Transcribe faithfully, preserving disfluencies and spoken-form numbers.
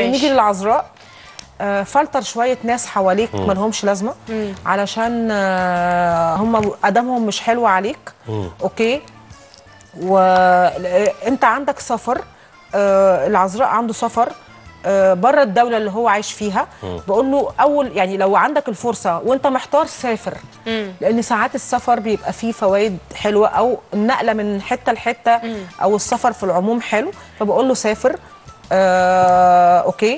نيجي للعذراء. فلتر شويه ناس حواليك ما لهمش لازمه علشان هم قدمهم مش حلو عليك. اوكي، وانت عندك سفر، العذراء عنده سفر بره الدوله اللي هو عايش فيها. بقول له اول يعني لو عندك الفرصه وانت محتار سافر، لان ساعات السفر بيبقى فيه فوائد حلوه، او النقله من حته لحته او السفر في العموم حلو. فبقول له سافر. آه، اوكي.